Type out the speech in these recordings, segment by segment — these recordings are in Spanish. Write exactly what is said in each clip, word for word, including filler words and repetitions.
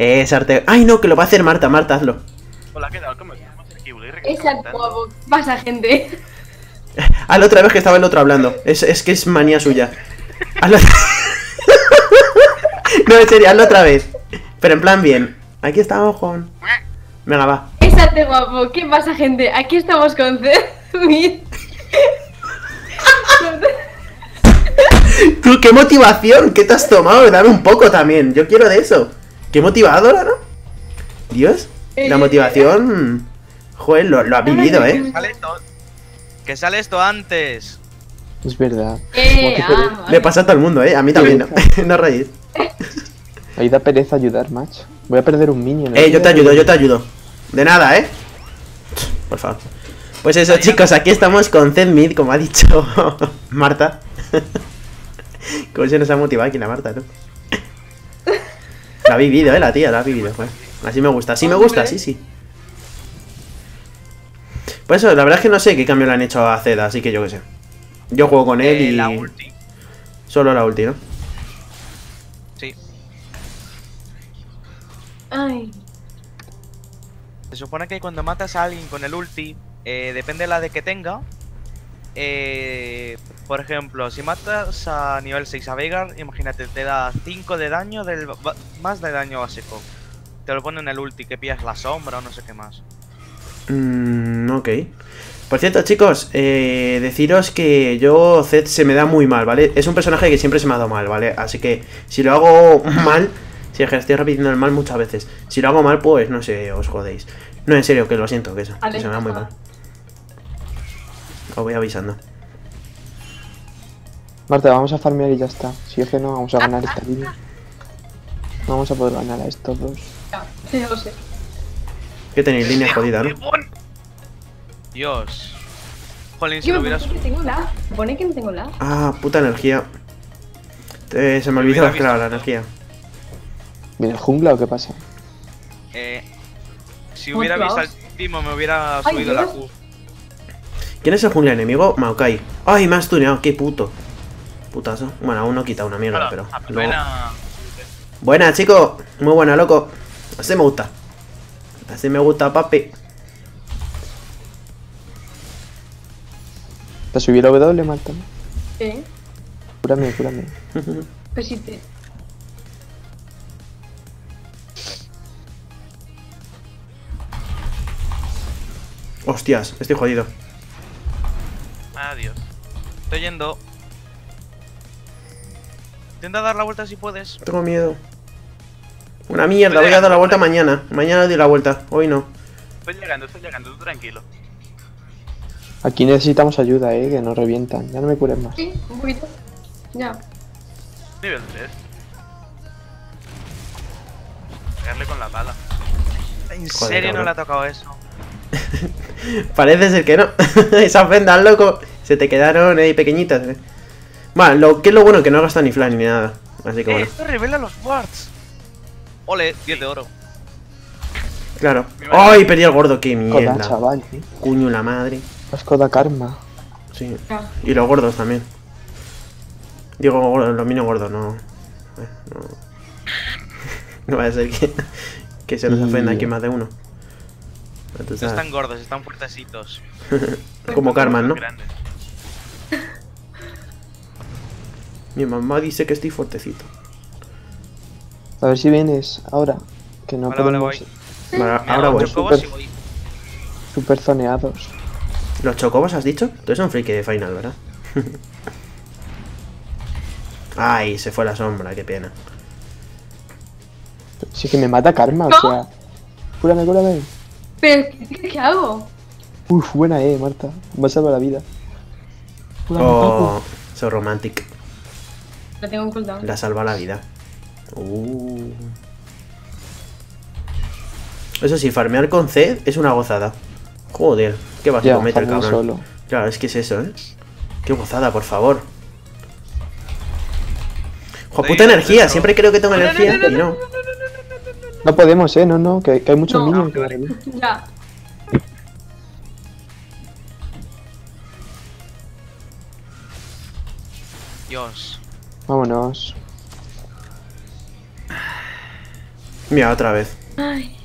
Es arte... ¡Ay, no! Que lo va a hacer Marta. Marta, hazlo. Hola, ¿qué tal? ¿Cómo estás? Es arte... Pasa, gente. Hazlo otra vez, que estaba el otro hablando. Es, es que es manía suya. Hazlo... No, en serio, hazlo otra vez. Pero en plan bien. Aquí estamos, Juan. Venga, va. Es arte guapo. ¿Qué pasa, gente? Aquí estamos con Zedmid. Tú, qué motivación que te has tomado. Dame un poco también. Yo quiero de eso. Qué motivadora, ¿no? Dios, la motivación. Joder, lo, lo has vivido, ¿eh? Que sale esto, que sale esto antes. Es verdad. Eh, ah, le pasa a todo el mundo, ¿eh? A mí también, ¿no? No reís. Ahí da pereza ayudar, macho. Voy a perder un minion. Eh, yo te ayudo, yo te ayudo. De nada, ¿eh? Por favor. Pues eso, chicos, aquí estamos con Zedmid, como ha dicho Marta. Como se nos ha motivado aquí la Marta, ¿no? La ha vivido, eh, la tía, la ha vivido, pues. Así me gusta, así me gusta, sí, sí. Pues eso, la verdad es que no sé qué cambio le han hecho a Zed, así que yo qué sé. Yo juego con él y... ¿La ulti? Solo la ulti, ¿no? Sí. Ay. Se supone que cuando matas a alguien con el ulti, eh, depende de la de que tenga. Eh, por ejemplo, si matas a nivel seis a Veigar, imagínate, te da cinco de daño, del más de daño básico. Te lo ponen en el ulti, que pillas la sombra o no sé qué más. Mmm, ok. Por cierto, chicos, eh, deciros que yo Zed se me da muy mal, ¿vale? Es un personaje que siempre se me ha dado mal, ¿vale? Así que si lo hago mal, si es que estoy repitiendo el mal muchas veces, si lo hago mal, pues no sé, os jodéis. No, en serio, que lo siento, que eso, que se me da muy mal. Os voy avisando. Marta, vamos a farmear y ya está. Si es que no, vamos a ganar esta línea. No vamos a poder ganar a estos dos. Sí, lo sé. Que tenéis línea jodida, ¿no? Dios. Jolín, si lo hubieras... que tengo la... Pone que no tengo la... Ah, puta energía. Eh, se me olvidó la claro, la energía. ¿Viene jungla o qué pasa? Eh... Si hubiera visto al timo me hubiera subido la Q. ¿Quién es el jungla enemigo? Maokai. ¡Ay, me has tuneado! ¡Qué puto! Putazo. Bueno, aún no quita una mierda, pero... Luego... Buena, chico. Muy buena, loco. Así me gusta. Así me gusta, papi. ¿Te subí la W, Marta? ¿Eh? Cúrame, cúrame. Pues sí te... Hostias, estoy jodido. Adiós. Estoy yendo. Intenta dar la vuelta si puedes. Tengo miedo. Una mierda, estoy voy llegando, a dar la vuelta ¿no? mañana. Mañana doy la vuelta, hoy no. Estoy llegando, estoy llegando, tú tranquilo. Aquí necesitamos ayuda, eh, que nos revientan. Ya no me cures más. Sí, un poquito. Ya. Nivel tres. Pegarle con la pala. ¿En Joder, serio cabrón. no le ha tocado eso? Parece ser que no. Esas vendas, loco, se te quedaron ahí eh, pequeñitas. Eh. Bueno, lo que es lo bueno que no ha gastado ni flash ni nada. Así que eh, bueno. Esto revela los wards. Ole, diez de oro. Claro. ¡Ay, perdí al gordo! ¡Qué mierda! Coda, chaval, ¿eh? Cuño la madre. Las coda karma. Sí. Ah. Y los gordos también. Digo, los minions gordos, no. Eh, no. No vaya a ser que, que se nos ofenda aquí más de uno. Están gordos, están fuertecitos. Como Karma, ¿no? Mi mamá dice que estoy fuertecito. A ver si vienes ahora. Que no ahora podemos... Vale, voy. Ahora, ahora voy. Super, voy. Super zoneados. ¿Los chocobos has dicho? Tú eres un friki de final, ¿verdad? Ay, se fue la sombra, qué pena. Sí que me mata Karma, ¿no? O sea... Cúrame, cúrame. Pero, ¿qué, ¿qué hago? Uf, buena, eh, Marta. Me ha salvado la vida. Pura oh, so romantic. La tengo en cooldown. La salva la vida. Uh. Eso sí, farmear con Zed es una gozada. Joder, qué vas a cometer, cabrón. Solo. Claro, es que es eso, eh. Qué gozada, por favor. Joder, puta energía. Siempre creo que tengo energía y no. No podemos, eh, no, no, que, que hay muchos no, minions no, no. Ya. Dios. Vámonos. Mira, otra vez. Ay.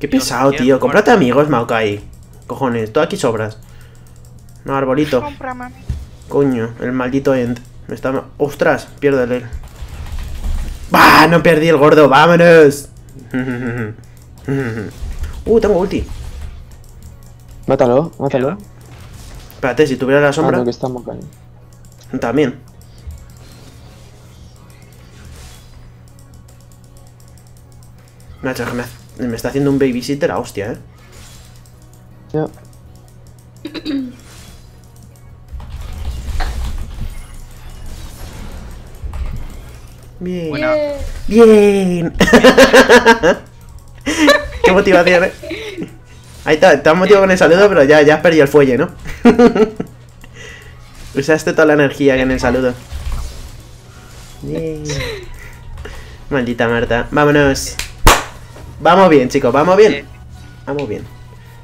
Qué Dios pesado, tío. Muerte. Cómprate amigos, Maokai. Cojones, tú aquí sobras. No, arbolito. Compra, mami. Coño, el maldito End. Me está... ¡Ostras! Pierdo el... ¡Bah! No perdí el gordo. ¡Vámonos! Uh, tengo ulti. Mátalo, mátalo. Espérate, si tuviera la sombra... Ah, no, que está Maokai. También. Nacho, me, me está haciendo un babysitter a hostia, eh. Ya. Yeah. Bien. Buena. Bien. Qué motivación, eh. Ahí está, te has motivado con el saludo, pero ya, ya has perdido el fuelle, ¿no? Usaste toda la energía que en el saludo. Bien. Maldita Marta. Vámonos. Vamos bien, chicos, vamos bien. Vamos bien.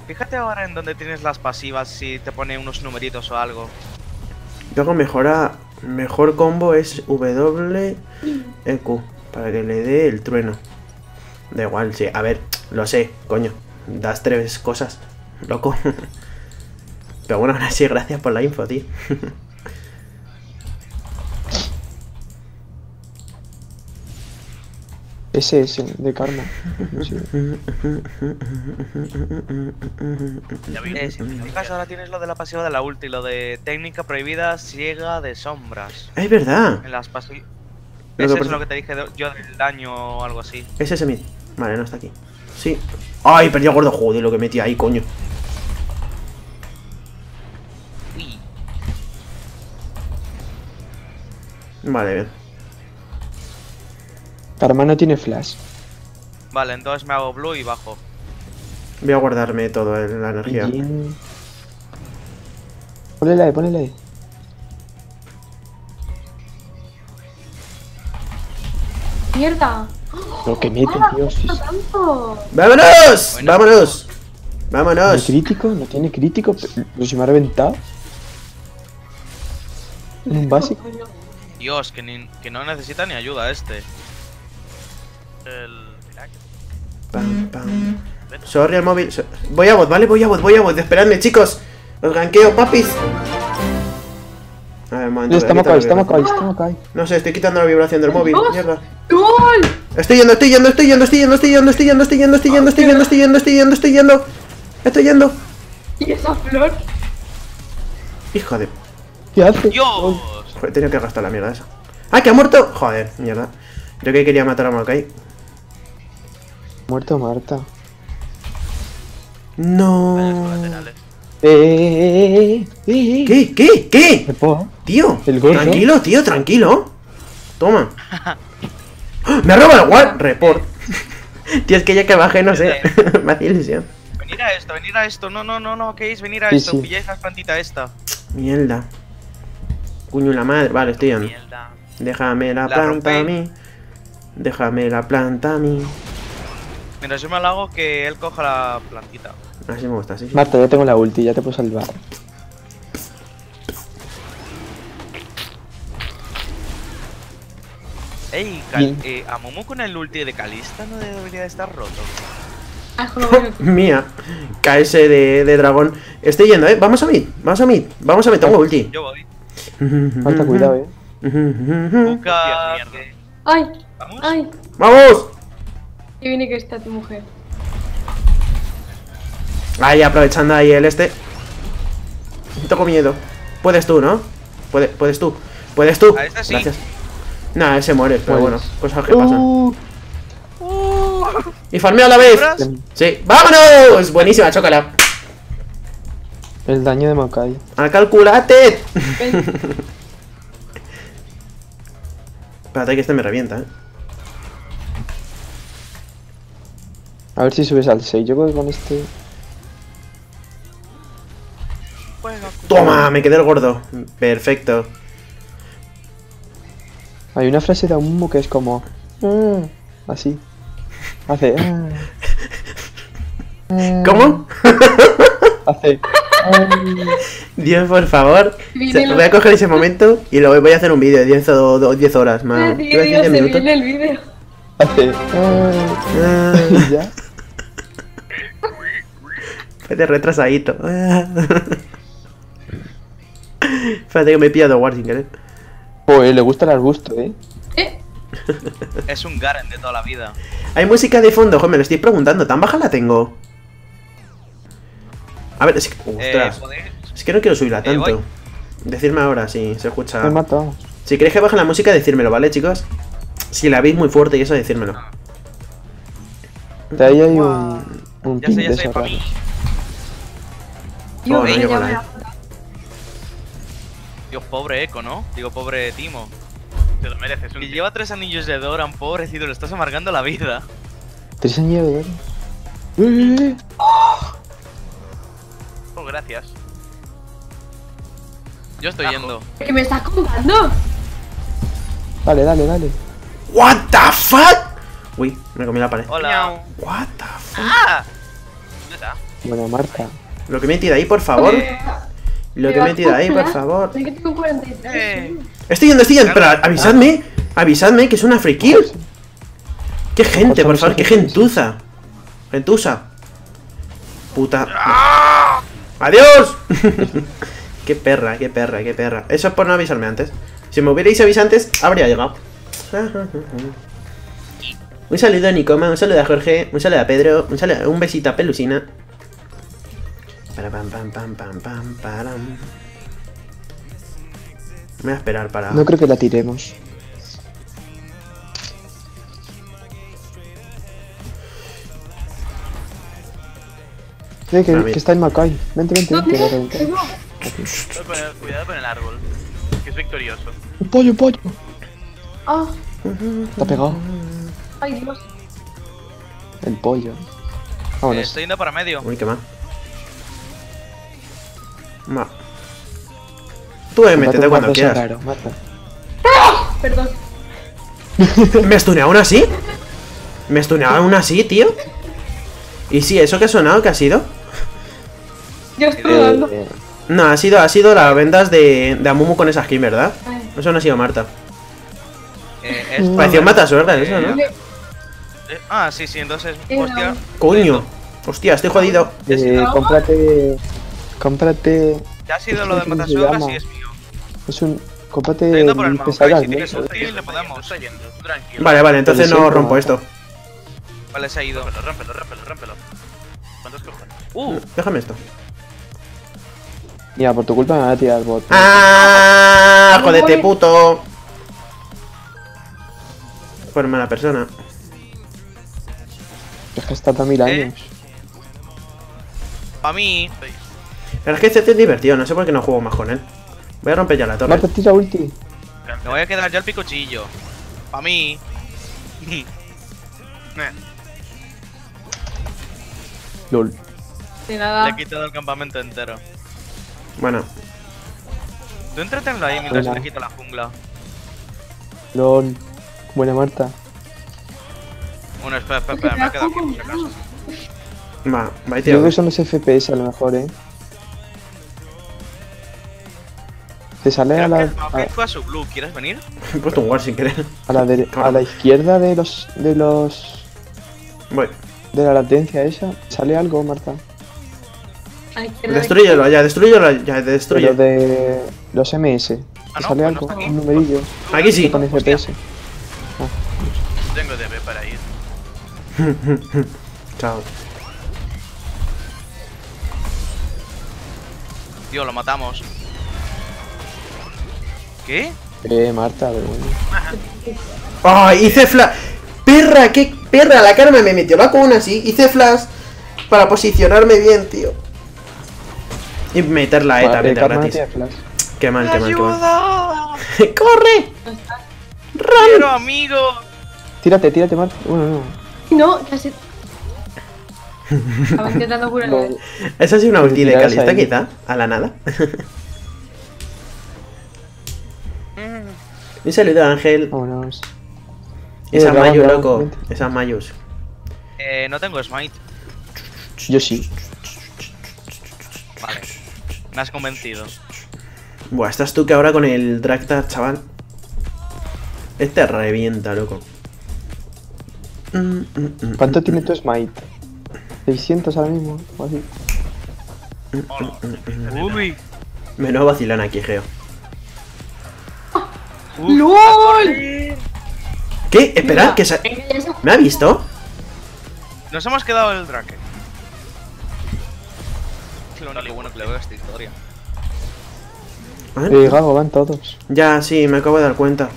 Fíjate ahora en donde tienes las pasivas, si te pone unos numeritos o algo. Luego mejora. Mejor combo es W E Q. Para que le dé el trueno. Da igual, sí. A ver, lo sé, coño. Das tres cosas. Loco. Pero bueno, ahora sí, gracias por la info, tío. Ese es el de karma. Sí. Ya vi, si te fijas, ahora tienes lo de la pasiva de la ulti, lo de técnica prohibida ciega de sombras. Es verdad. En las pasivas. Ese es lo que te dije yo del daño o algo así. Ese es Zedmid. Vale, no está aquí. Sí. Ay, perdí a gordo, joder, lo que metí ahí, coño. Uy. Vale, bien. Karma no tiene flash. Vale, entonces me hago blue y bajo. Voy a guardarme todo el, la energía. Bien. Ponle la E, ponle la E. ¡Mierda! Lo que mete, ah, Dios. ¡Vámonos! Bueno. ¡Vámonos! ¡Vámonos! ¿No crítico? ¿No tiene crítico? Pero si me ha reventado. ¿Un básico? Dios, que, ni, que no necesita ni ayuda este. El... Pam, pam. Sorry al móvil. Voy a bot, ¿vale? Voy a bot, voy a bot. Esperadme, chicos. Os ganqueo, papis. A ver, un momento. Está Maokai, está Maokai, está Maokai. No sé, estoy quitando la vibración del móvil. Mierda. Estoy yendo, estoy yendo, estoy yendo, estoy yendo, estoy yendo, estoy yendo, estoy yendo, estoy yendo, estoy yendo, estoy yendo, estoy yendo, estoy yendo. Estoy yendo. ¿Y esa flor? Hijo de... ¿Qué hace? Dios. Joder, tenía que gastar la mierda esa. ¡Ah, que ha muerto! Joder, mierda. Yo que quería matar a Maokai. Muerto Marta. No. Eh, eh, eh, eh, eh. ¿Qué? ¿Qué? ¿Qué? Tío, tranquilo, tío, tranquilo. Toma. Me ha robado el guard. Report. Tío, es que ya que bajé, no sé. Me hace ilusión. Venir a esto, venir a esto. No, no, no, no, ¿qué es? Venir a sí, esto. Sí. Pilláis la plantita esta. Mierda. Cuño la madre. Vale, estoy yendo. Déjame la, la planta rompe. A mí. Déjame la planta a mí. Mira, yo me halago que él coja la plantita. Así me gusta, sí. Marta, ya tengo la ulti, ya te puedo salvar. Ey, Cal eh, Amumu con el ulti de Kalista no debería de estar roto. Mía, K S de, de dragón. Estoy yendo, eh. Vamos a mid, vamos a mid, vamos a mid, tengo ulti. Yo voy. Marta, cuidado, eh. Busca... ¡Ay! ¿Vamos? ¡Ay! ¡Vamos! Y viene que está tu mujer. Ahí, aprovechando ahí el este. Toco miedo. Puedes tú, ¿no? Puedes, puedes tú. Puedes tú. A este sí. Gracias. Nah, ese muere, pero bueno. Cosas que pasan. Uh, uh, y farmeo a la vez. Sí. ¡Vámonos! Buenísima, chócala. El daño de Maokai. ¡Al calculate! Espérate que este me revienta, eh. A ver si subes al seis, yo creo que con este... ¡Toma! Me quedé el gordo. Perfecto. Hay una frase de Amumu que es como... Ah", así. Hace... Ah", ah", ¿Cómo? Hace... Ah", Dios, por favor. O sea, voy a coger ese momento y lo voy a hacer un vídeo de diez horas más. diez minutos. Se viene el vídeo. Hace... ¿Ya? Fede retrasadito. Fíjate que me he pillado Wardinger, eh. Pues le gusta el arbusto, eh. ¿Eh? Es un Garen de toda la vida. Hay música de fondo, joder, me lo estoy preguntando. ¿Tan baja la tengo? A ver, es que... Ostras. Eh, es que no quiero subirla tanto. Eh, Decidme ahora si se escucha. Me he matado. Si queréis que baje la música, decírmelo, ¿vale, chicos? Si la veis muy fuerte y eso, decírmelo. De ahí hay un... un ya sé, ya sé, para mí. Oh, no llego la, eh. Dios, pobre Eco, ¿no? Digo, pobre Timo. Te lo mereces. Un... Y lleva tres anillos de Doran, pobrecito, le estás amargando la vida. ¿Tres anillos de Doran? ¡Uy, uy, uy! Oh, gracias. Yo estoy Ajo. yendo. ¿Qué me estás contando? Dale, dale, dale. What the fuck? Uy, me comí la pared. Hola. What the fuck? Ah. ¿Dónde está? Bueno, Marta. Lo que me he tirado ahí, por favor. Eh. Lo que me he tirado ahí, por favor. Es que tengo cuarenta y tres. Eh. Estoy yendo, estoy yendo. Pero avisadme, avisadme que es una free kill. Qué gente, por favor, qué gentuza. Gentuza. Puta. Ah. ¡Adiós! Qué perra, qué perra, qué perra. Eso es por no avisarme antes. Si me hubierais avisado antes, habría llegado. Un saludo a Nicoma, un saludo a Jorge, un saludo a Pedro, un, saludo, un besito a Pelusina. Me voy a esperar para... No creo que la tiremos. Sí, que, que está en Maokai. Vente, vente, vente. Cuidado con el árbol, que es victorioso. Un pollo, un pollo. Ah. Está pegado. Ay, Dios. El pollo. Vámonos. Eh, estoy yendo para medio. Uy, qué mal. Ma. Tú me métete cuando quieras. Claro, mata. ¡Ah! Perdón. ¿Me stunearon así? ¿Me stunearon así, tío? ¿Y sí, eso que ha sonado, qué ha sido? Yo estoy dando. Eh, no, ha sido, ha sido las vendas de, de Amumu con esa skin, ¿verdad? Ay. Eso no ha sido Marta. Eh, esto, Pareció eh, matasuerdas, eh, eso, ¿no? Eh, ah, sí, sí, entonces. Eh, hostia. Coño. Hostia, estoy jodido. Eh, cómprate. Cómprate. Ya ha sido lo de matasuerdas, sí, es mío. Es un. Cómprate. Un pesado, si tienes un le podemos. Vale, vale, entonces no rompo esto. Vale, se ha ido. Rómpelo, rómpelo, rómpelo, rómpelo. ¿Cuántos cojones? Uh, déjame esto. Mira, por tu culpa me va a tirar bot. ¡Ah! ¡Jodete, puto! Por mala persona. Es que está hasta mil años. Pa' mí. Pero es que este es divertido, no sé por qué no juego más con él. Voy a romper ya la torre. Marta, tira ulti. Me voy a quedar yo el picochillo. Pa' mí. Lol. Sin nada. Le he quitado el campamento entero. Bueno. Tú entretenlo ahí mientras te quito la jungla. Lol. Buena, Marta. Bueno, espera, espera, espera. Me ha quedado aquí, por acaso. Va, va, tío. Yo creo que son los F P S a lo mejor, eh. Te sale a la... a su blue, ¿quieres venir? He puesto un ward sin querer. A la, de... a la izquierda de los... de los... Voy. De la latencia esa. ¿Sale algo, Marta? Destrúyelo ya, destrúyelo ya, destruye. Pero de los M S. Ah, no, sale pues algo, no un numerillo. Aquí sí. Con F P S. Ah. Tengo D P para ir. Chao. Tío, lo matamos. ¿Qué? Eh, Marta, pero bueno. ¡Ay, oh, hice flash! ¡Perra, qué perra! La cara me metió la cuna así. Hice flash para posicionarme bien, tío. Y meter la E también gratis. Qué mal, qué mal, qué mal. ¡Corre! ¡Run! ¡Pero amigo! Tírate, tírate, Marta. Bueno, no. No, casi. Estaba intentando curarlo. Esa ha sido una ulti de Kalista, quizá. A la nada. Un saludo a Ángel. Vámonos. Esa Mayu, loco. Esas Mayus. Eh, no tengo Smite. Yo sí. Vale. Me has convencido. Buah, estás tú que ahora con el Drake, chaval. Este revienta, loco. ¿Cuánto tiene tu Smite? seiscientos ahora mismo, o así. Uy. Menos vacilón aquí, Geo. Uf, ¡LOL! ¿Qué? Esperad, que se... ¿Me ha visto? Nos hemos quedado en el Drake. Es lo único bueno que le veo a esta historia. ¿Eh? Y Gago, van todos. Ya, sí, me acabo de dar cuenta.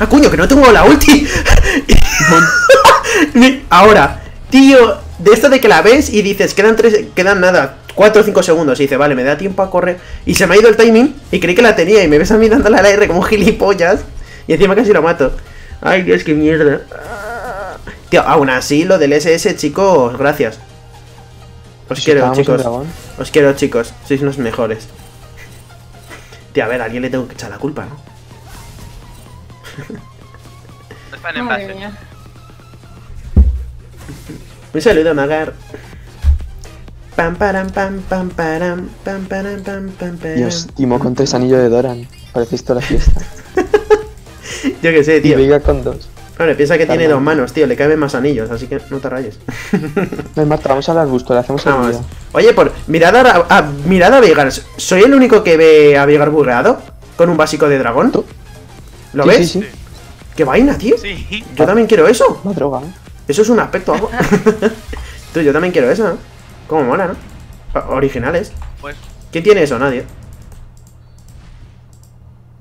¡Ah, coño, que no tengo la ulti! Ahora, tío, de esto de que la ves y dices, quedan tres, quedan nada, cuatro o cinco segundos. Y dice, vale, me da tiempo a correr. Y se me ha ido el timing y creí que la tenía. Y me ves a mí dándole al aire como un gilipollas. Y encima casi lo mato. Ay, Dios, qué mierda. Tío, aún así, lo del S S, chicos, gracias. Os si quiero, chicos. Os quiero, chicos. Sois los mejores. Tío, a ver, a alguien le tengo que echar la culpa, ¿no? No están en base. Un saludo, Magar. Pam, param, pam, pam, param, pam, param, pam, pam, param. Dios, Timo con tres anillos de Doran. Parece esto la fiesta. Yo que sé, tío. Y Veigar con dos. Hombre, piensa que Está tiene mal. dos manos, tío. Le caben más anillos, así que no te rayes. No, Marta, vamos al arbusto, le hacemos el vídeo. Oye, por mirad a, a, mirad a Veigar. ¿Soy el único que ve a Veigar burreado? ¿Con un básico de dragón? ¿Tú? ¿Lo sí, ves? Sí, sí. ¡Qué vaina, tío! Sí. Yo también quiero eso. Una droga, ¿eh? Eso es un aspecto agua. Tú, yo también quiero eso, ¿no? Como mola, ¿no? O originales. Pues. ¿Quién tiene eso? Nadie.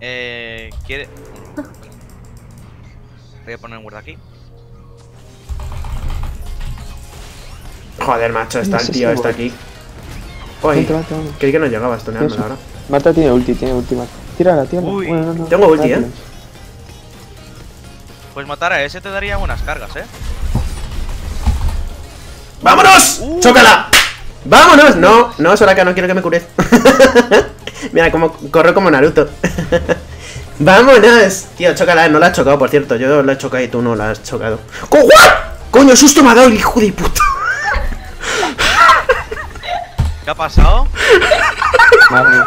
Eh. Quiere. Voy a poner un guarda aquí. Joder, macho, está no el tío, está aquí. Oye, creí que no llegaba a estoneármelo ahora. Marta tiene ulti, tiene ulti, Marta. Tírala, tírala. Uy, bueno, no, no, tengo ulti, tíralos. eh. Pues matar a ese te daría buenas cargas, eh. ¡Vámonos! Uh. ¡Chócala! ¡Vámonos! No, no, Soraka, no quiero que me cures. Mira, como, corro como Naruto. ¡Vámonos! Tío, chócala, no la has chocado, por cierto. Yo la he chocado y tú no la has chocado. ¡Co ¡Coño, susto me ha dado el hijo de puta! ¿Qué ha pasado? Madre.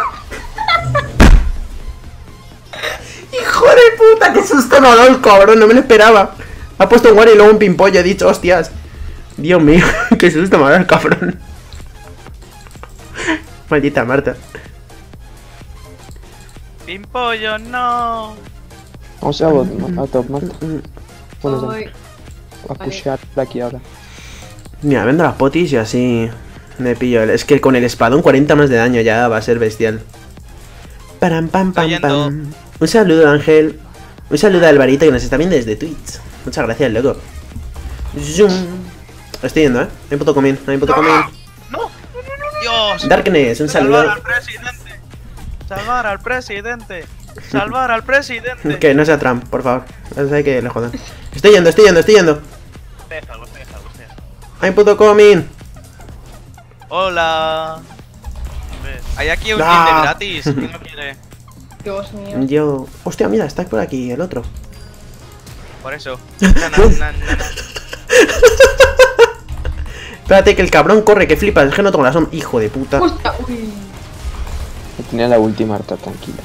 ¡Hijo de puta! ¡Qué susto me ha dado el cabrón! No me lo esperaba. Ha puesto un guard y luego un pimpollo. He dicho, hostias. Dios mío, qué susto me ha dado el cabrón. Maldita Marta. Pimpollo, no. Vamos a bot, a top, Marta. Bueno, a pushear de aquí ahora. Mira, vendo las potis y así me pillo. Es que con el espadón cuarenta más de daño ya va a ser bestial. Param, pam, pam, pam. Un saludo, Ángel. Un saludo a Alvarito que nos está viendo desde Twitch. Muchas gracias, loco. Zoom. Estoy yendo, eh. No hay puto comín, no hay puto comín. No, no, no, Dios. Darkness, un saludo. Salvar al presidente, salvar al presidente. Que no sea Trump, por favor. No sé que le jodan. Estoy yendo, estoy yendo, estoy yendo. Déjalo, déjalo, déjalo. Hay puto coming. Hola. Hay aquí un ah. kit gratis. ¿Quién lo quiere? Dios mío. Yo. Hostia, mira, está por aquí el otro. Por eso. Na, na, na, na, na. Espérate que el cabrón corre, que flipa. Es que no tengo la sombra. Hijo de puta. Hostia, uy. Tenía la última, Marta, tranquila.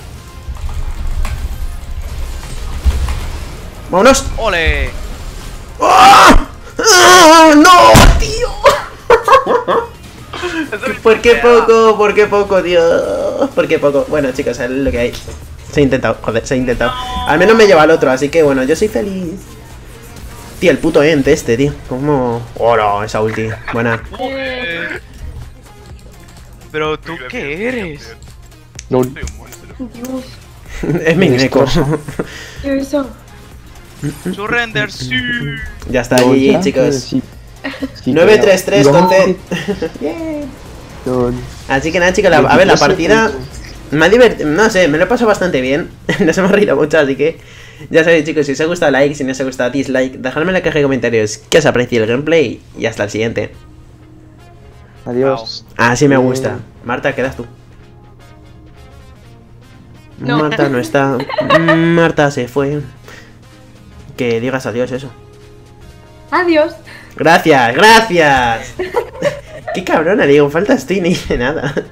¡Vámonos! ¡Ole! ¡Oh! ¡Oh! ¡No, tío! ¿Por qué poco? ¿Por qué poco, tío? ¿Por qué poco? Bueno, chicos, es lo que hay. Se ha intentado, joder, se ha intentado. Al menos me lleva al otro, así que bueno, yo soy feliz. Tío, el puto ente este, tío. ¿Cómo? ¡Hola! Esa ulti. Buena. Pero tú qué eres? No. Soy un monstruo. Dios. Es mi Neko. ¿Qué es eso? Surrender, sí. Ya está ahí, chicos. nueve tres tres, entonces. Así que nada, chicos, la, a ver, la partida me ha divertido, no sé, me lo he pasado bastante bien. Nos hemos reído mucho, así que ya sabéis, chicos, si os ha gustado like, si no os ha gustado dislike, dejadme en la caja de comentarios que os aprecie el gameplay y hasta el siguiente. Adiós. Así me gusta. Marta, quedas tú. No. Marta no está. Marta se fue. Que digas adiós eso. Adiós. Gracias, gracias. Qué cabrona, digo, faltas tú ni nada.